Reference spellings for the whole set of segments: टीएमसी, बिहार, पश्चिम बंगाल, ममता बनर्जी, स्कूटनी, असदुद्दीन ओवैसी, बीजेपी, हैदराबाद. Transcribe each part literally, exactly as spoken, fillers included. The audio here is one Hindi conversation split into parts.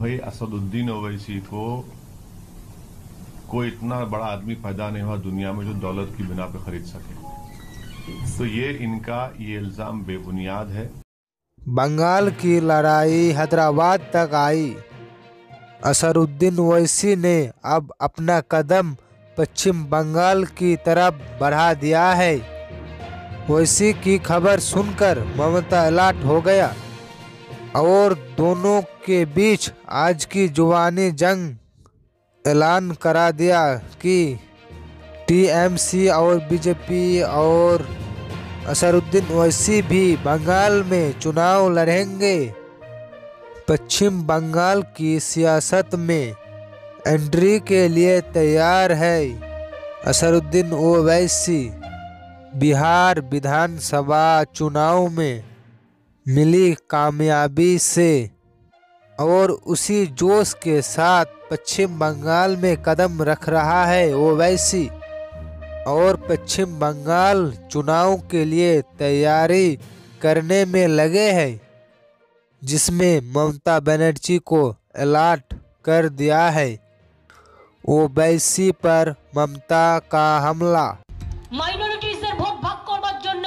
भाई असदुद्दीन ओवैसी को कोई इतना बड़ा आदमी पैदा नहीं हुआ दुनिया में जो दौलत की बिना पे खरीद सके, तो ये इनका ये इल्जाम बेबुनियाद है। बंगाल की लड़ाई हैदराबाद तक आई। असदुद्दीन ओवैसी ने अब अपना कदम पश्चिम बंगाल की तरफ बढ़ा दिया है। ओवैसी की खबर सुनकर ममता अलर्ट हो गया और दोनों के बीच आज की जुबानी जंग ऐलान करा दिया कि टीएमसी और बीजेपी और असदुद्दीन ओवैसी भी बंगाल में चुनाव लड़ेंगे। पश्चिम बंगाल की सियासत में एंट्री के लिए तैयार है असदुद्दीन ओवैसी। बिहार विधानसभा चुनाव में मिली कामयाबी से और उसी जोश के साथ पश्चिम बंगाल में कदम रख रहा है ओवैसी और पश्चिम बंगाल चुनाव के लिए तैयारी करने में लगे हैं, जिसमें ममता बनर्जी को अलर्ट कर दिया है। ओवैसी पर ममता का हमला। माइनॉरिटीज़ भोट भाग करवार জন্য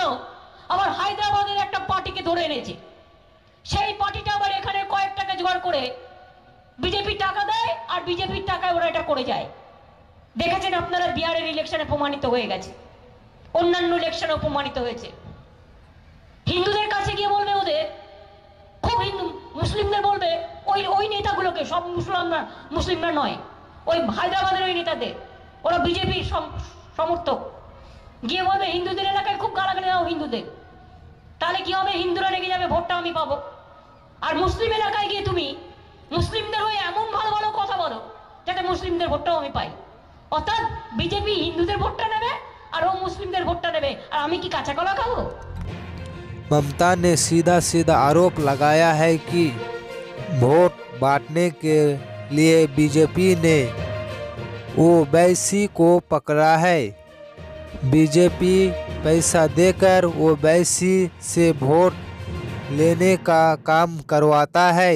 আবার হায়দ্রাবাদের একটা পার্টিকে ধরে এনেছে। সেই পার্টিটা আবার এখানে কয়েক টাকা জোগাড় করে বিজেপি টাকা দেয় আর বিজেপির টাকায় ওরা এটা করে যায়। দেখেছেন আপনারা বিহারের ইলেকশনে প্রমাণিত হয়ে গেছে, অন্যান্য ইলেকশনে প্রমাণিত হয়েছে। হিন্দুদের কাছে গিয়ে বলবে ওদের খুব হিন্দু মুসলিমদের বলবে ওই ওই নেতাগুলোকে সব মুসলমানরা মুসলিমরা নয়, ওই হায়দ্রাবাদের ওই নেতাদের, ওরা বিজেপির সমর্থক। গিয়ে বলবে হিন্দুদের এলাকায় খুব গালাগালি দাও হিন্দুদের, তাহলে কি হবে? হিন্দুরা রেগে যাবে, ভোটটা আমি পাবো। আর মুসলিম এলাকায় গিয়ে তুমি মুসলিমদের হয়ে এমন ভালো ভালো কথা বলো যাতে মুসলিমদের ভোটটাও আমি পাই। অর্থাৎ বিজেপি হিন্দুদের ভোটটা নেবে আর ও মুসলিমদের ভোটটা নেবে, আর আমি কি কাঁচা কলা খাবো? ममता ने सीधा सीधा आरोप लगाया है कि वोट बांटने के लिए बीजेपी ने ओवैसी को पकड़ा है। बीजेपी पैसा देकर ओवैसी से वोट लेने का काम करवाता है।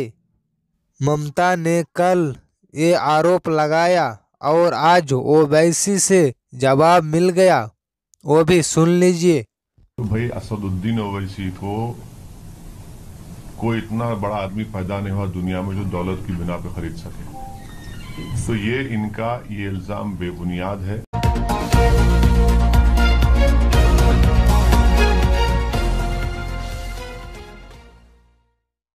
ममता ने कल ये आरोप लगाया और आज ओवैसी से जवाब मिल गया, वो भी सुन लीजिए। तो भाई असदुद्दीन ओवैसी को कोई इतना बड़ा आदमी पैदा नहीं हुआ दुनिया में जो दौलत की बिना पे खरीद सके, तो ये इनका ये इल्जाम बेबुनियाद है।